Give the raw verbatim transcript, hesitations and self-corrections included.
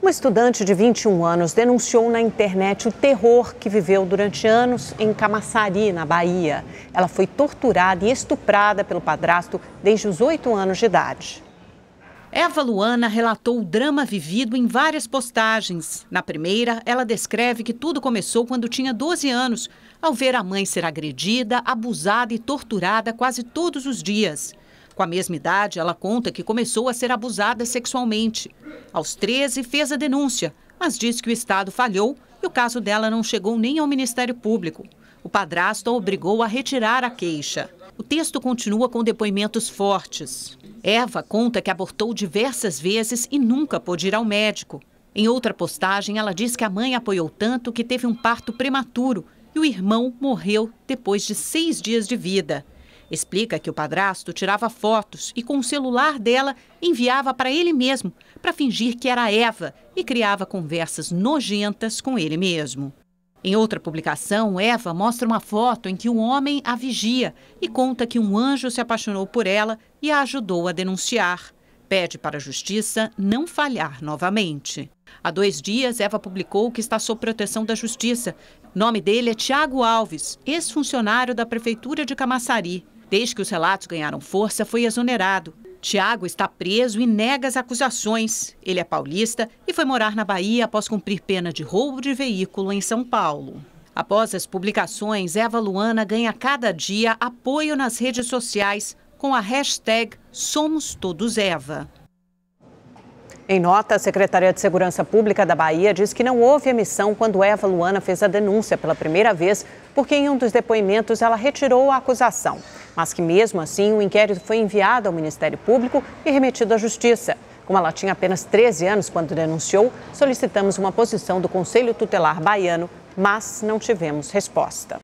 Uma estudante de vinte e um anos denunciou na internet o terror que viveu durante anos em Camaçari, na Bahia. Ela foi torturada e estuprada pelo padrasto desde os oito anos de idade. Eva Luana relatou o drama vivido em várias postagens. Na primeira, ela descreve que tudo começou quando tinha doze anos, ao ver a mãe ser agredida, abusada e torturada quase todos os dias. Com a mesma idade, ela conta que começou a ser abusada sexualmente. Aos treze, fez a denúncia, mas diz que o Estado falhou e o caso dela não chegou nem ao Ministério Público. O padrasto a obrigou a retirar a queixa. O texto continua com depoimentos fortes. Eva conta que abortou diversas vezes e nunca pôde ir ao médico. Em outra postagem, ela diz que a mãe apoiou tanto que teve um parto prematuro e o irmão morreu depois de seis dias de vida. Explica que o padrasto tirava fotos e com o celular dela enviava para ele mesmo, para fingir que era Eva e criava conversas nojentas com ele mesmo. Em outra publicação, Eva mostra uma foto em que um homem a vigia e conta que um anjo se apaixonou por ela e a ajudou a denunciar. Pede para a justiça não falhar novamente. Há dois dias, Eva publicou que está sob proteção da justiça. O nome dele é Thiago Alves, ex-funcionário da Prefeitura de Camaçari. Desde que os relatos ganharam força, foi exonerado. Thiago está preso e nega as acusações. Ele é paulista e foi morar na Bahia após cumprir pena de roubo de veículo em São Paulo. Após as publicações, Eva Luana ganha cada dia apoio nas redes sociais com a hashtag Somos Todos Eva. Em nota, a Secretaria de Segurança Pública da Bahia diz que não houve emissão quando Eva Luana fez a denúncia pela primeira vez, porque em um dos depoimentos ela retirou a acusação. Mas que mesmo assim o inquérito foi enviado ao Ministério Público e remetido à Justiça. Como ela tinha apenas treze anos quando denunciou, solicitamos uma posição do Conselho Tutelar Baiano, mas não tivemos resposta.